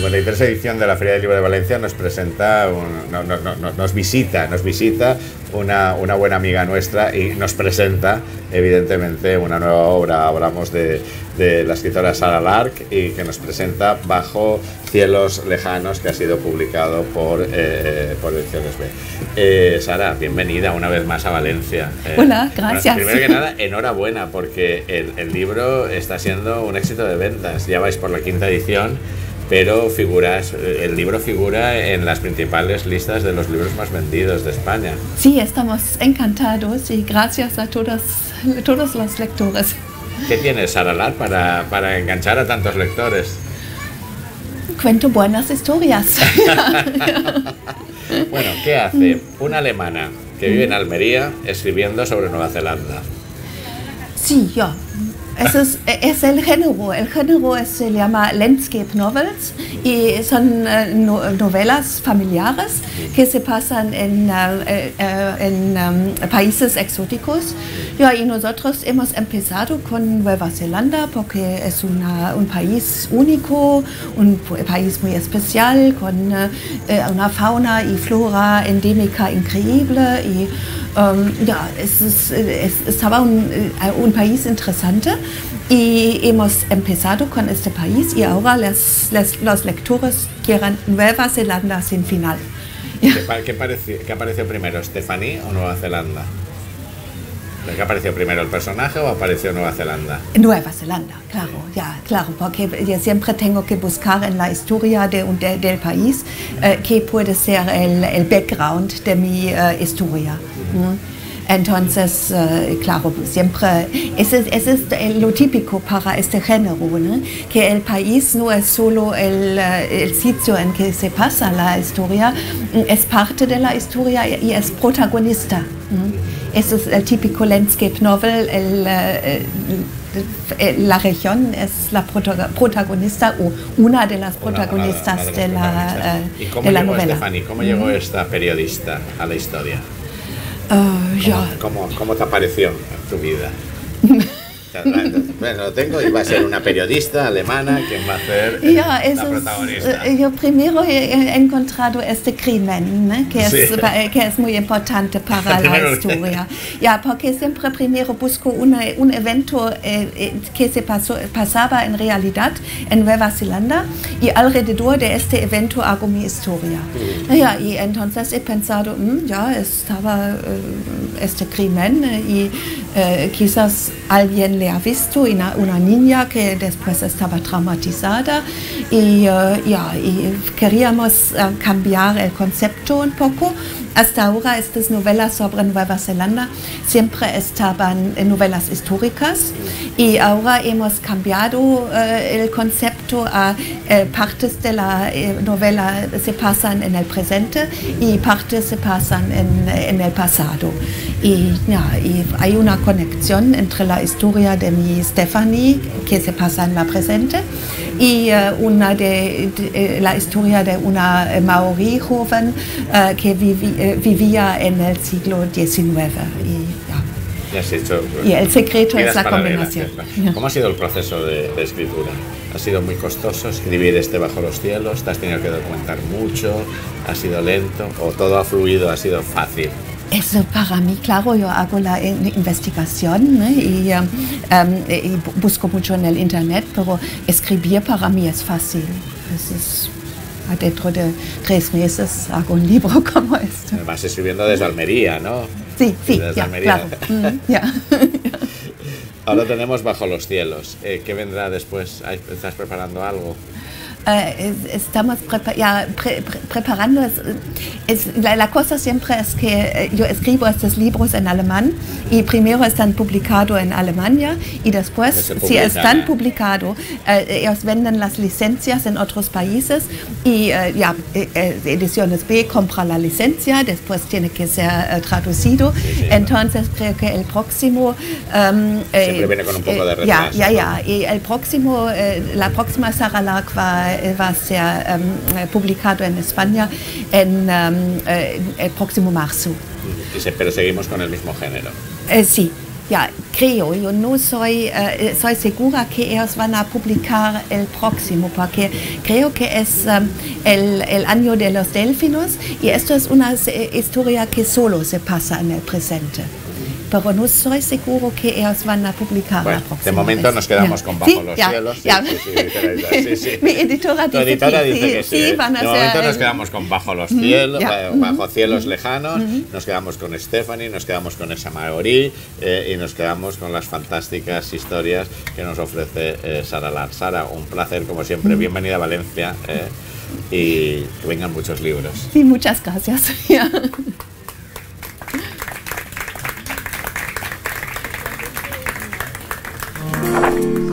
53 edición de la Feria del Libro de Valencia nos presenta, nos visita una buena amiga nuestra y nos presenta, evidentemente, una nueva obra. Hablamos de la escritora Sarah Lark y que nos presenta Bajo Cielos Lejanos, que ha sido publicado por Ediciones B. Sara, bienvenida una vez más a Valencia. Hola, gracias. Bueno, primero que nada, enhorabuena, porque el libro está siendo un éxito de ventas. Ya vais por la 5ª edición, pero el libro figura en las principales listas de los libros más vendidos de España. Sí, estamos encantados y gracias a todos los lectores. ¿Qué tiene Sarah Lark para enganchar a tantos lectores? Cuento buenas historias. Bueno, ¿qué hace una alemana que vive en Almería escribiendo sobre Nueva Zelanda? Sí, yo. Es el género se llama Landscape Novels y son novelas familiares que se pasan en países exóticos. Ya, y nosotros hemos empezado con Nueva Zelanda porque es un país único, un país muy especial con una fauna y flora endémica increíble y ya, estaba un país interesante. Y hemos empezado con este país y ahora los lectores quieren Nueva Zelanda sin final. ¿Qué apareció primero, Stephanie o Nueva Zelanda? ¿Qué apareció primero, el personaje o apareció Nueva Zelanda? Nueva Zelanda, claro, sí. Ya, claro, porque yo siempre tengo que buscar en la historia del país qué puede ser el background de mi historia. ¿Mm? Entonces, claro, siempre es lo típico para este género, ¿no? Que el país no es solo el sitio en que se pasa la historia, es parte de la historia y es protagonista, ¿no? Eso es el típico landscape novel, la región es la protagonista o una de las protagonistas de la novela. Stephanie, ¿cómo llegó esta periodista a la historia? ¿Cómo te apareció en tu vida? Bueno, lo tengo y va a ser una periodista alemana quien va a ser la protagonista. Yo primero he encontrado este crimen, ¿no? que es muy importante para la historia. Ya, porque siempre primero busco un evento que se pasaba en realidad en Nueva Zelanda y alrededor de este evento hago mi historia. Ya, y entonces he pensado, estaba este crimen y quizás alguien le ha visto, una niña que después estaba traumatizada y queríamos cambiar el concepto un poco. Hasta ahora estas novelas sobre Nueva Zelanda siempre estaban novelas históricas y ahora hemos cambiado el concepto a partes de la novela se pasan en el presente y partes se pasan en el pasado. Y hay una conexión entre la historia de mi Stephanie, que se pasa en la presente, y una de la historia de una maorí joven que vivía en el siglo XIX. Y el secreto es la combinación. ¿Cómo ha sido el proceso de escritura? ¿Ha sido muy costoso escribir Bajo los Cielos? ¿Te has tenido que documentar mucho? ¿Ha sido lento? ¿O todo ha fluido? ¿Ha sido fácil? Eso para mí, claro, yo hago la investigación, ¿no? y busco mucho en el internet, pero escribir para mí es fácil. Dentro de 3 meses hago un libro como este. Vas escribiendo desde Almería, ¿no? Sí, desde Almería. Claro. Ahora tenemos Bajo los Cielos. ¿Qué vendrá después? ¿Estás preparando algo? Estamos preparando. La cosa siempre es que yo escribo estos libros en alemán y primero están publicados en Alemania y después, si están publicados, ellos venden las licencias en otros países y Ediciones B compra la licencia, después tiene que ser traducido. Sí, entonces creo que el próximo... siempre viene con un poco de retraso. Y el próximo, la próxima Sarah Lark va a ser publicado en España en el próximo marzo. Pero seguimos con el mismo género. Sí, Ya, creo, yo no soy, soy segura que ellos van a publicar el próximo, porque creo que es el año de los delfinos y esto es una historia que solo se pasa en el presente. Pero no soy seguro que ellos van a publicar la próxima. De momento nos quedamos con Bajo los Cielos. Mi editora dice que sí. De momento nos quedamos con Bajo los Cielos, Bajo Cielos Lejanos, nos quedamos con Stephanie, nos quedamos con esa maorí y nos quedamos con las fantásticas historias que nos ofrece Sarah Lark. Sara, un placer como siempre. Bienvenida a Valencia y que vengan muchos libros. Sí, muchas gracias. Thank you.